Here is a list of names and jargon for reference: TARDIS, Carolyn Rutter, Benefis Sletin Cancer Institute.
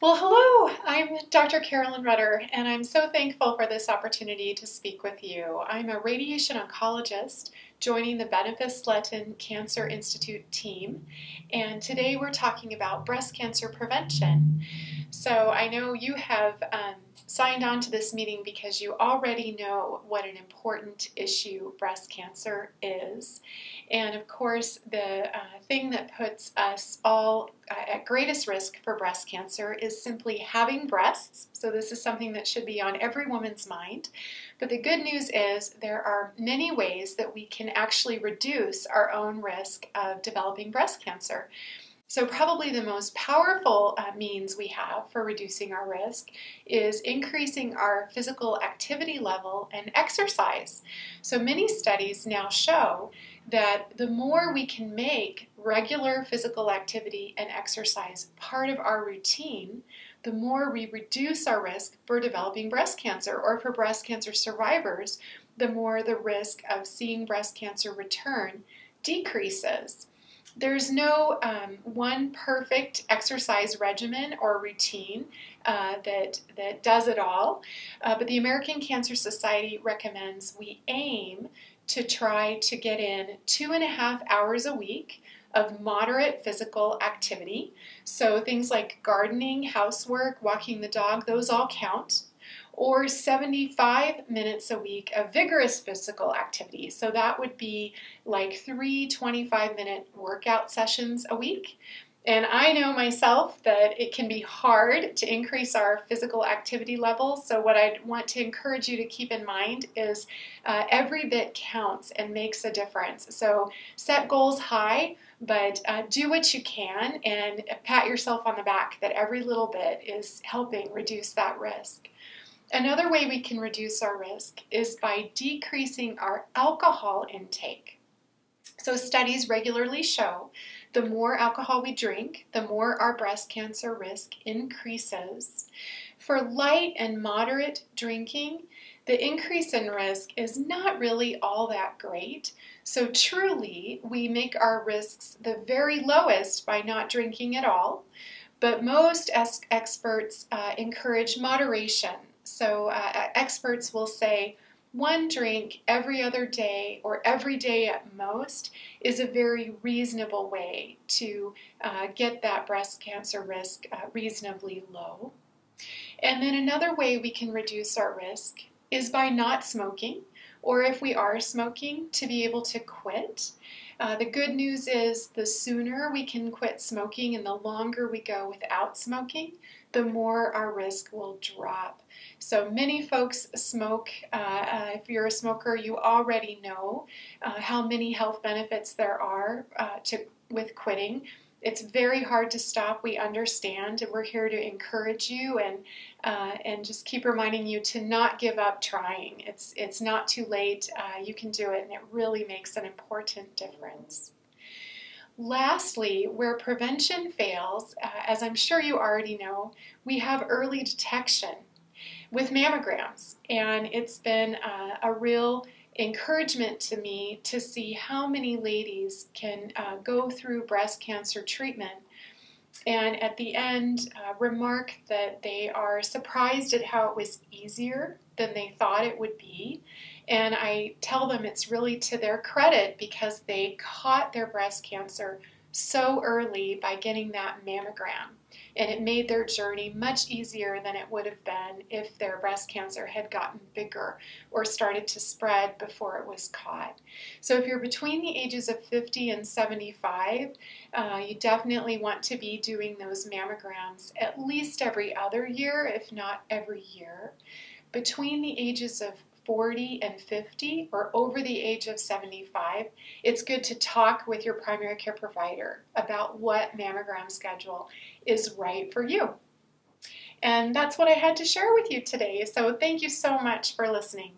Well, hello, I'm Dr. Carolyn Rutter, and I'm so thankful for this opportunity to speak with you. I'm a radiation oncologist joining the Benefis Sletin Cancer Institute team, and today we're talking about breast cancer prevention. So I know you have signed on to this meeting because you already know what an important issue breast cancer is. And of course, the thing that puts us all at greatest risk for breast cancer is simply having breasts. So this is something that should be on every woman's mind. But the good news is there are many ways that we can actually reduce our own risk of developing breast cancer. So probably the most powerful means we have for reducing our risk is increasing our physical activity level and exercise. So many studies now show that the more we can make regular physical activity and exercise part of our routine, the more we reduce our risk for developing breast cancer, or for breast cancer survivors, the more the risk of seeing breast cancer return decreases. There's no one perfect exercise regimen or routine that does it all, but the American Cancer Society recommends we aim to try to get in 2.5 hours a week of moderate physical activity. So things like gardening, housework, walking the dog, those all count. Or 75 minutes a week of vigorous physical activity. So that would be like 3 25-minute workout sessions a week. And I know myself that it can be hard to increase our physical activity levels. So what I want to encourage you to keep in mind is every bit counts and makes a difference. So set goals high, but do what you can and pat yourself on the back that every little bit is helping reduce that risk. Another way we can reduce our risk is by decreasing our alcohol intake. So studies regularly show the more alcohol we drink, the more our breast cancer risk increases. For light and moderate drinking, the increase in risk is not really all that great. So truly, we make our risks the very lowest by not drinking at all. But most experts encourage moderation. So experts will say one drink every other day or every day at most is a very reasonable way to get that breast cancer risk reasonably low. And then another way we can reduce our risk is by not smoking, or if we are smoking, to be able to quit. The good news is the sooner we can quit smoking and the longer we go without smoking, the more our risk will drop. So many folks smoke. If you're a smoker, you already know how many health benefits there are with quitting. It's very hard to stop. We understand, and we're here to encourage you and just keep reminding you to not give up trying. It's not too late. You can do it, and it really makes an important difference. Lastly, where prevention fails, as I'm sure you already know, we have early detection with mammograms, and it's been a real encouragement to me to see how many ladies can go through breast cancer treatment and at the end remark that they are surprised at how it was easier than they thought it would be. And I tell them it's really to their credit because they caught their breast cancer so early by getting that mammogram, and it made their journey much easier than it would have been if their breast cancer had gotten bigger or started to spread before it was caught. So if you're between the ages of 50 and 75, you definitely want to be doing those mammograms at least every other year, if not every year. Between the ages of 40 and 50, or over the age of 75, it's good to talk with your primary care provider about what mammogram schedule is right for you. And that's what I had to share with you today. So thank you so much for listening.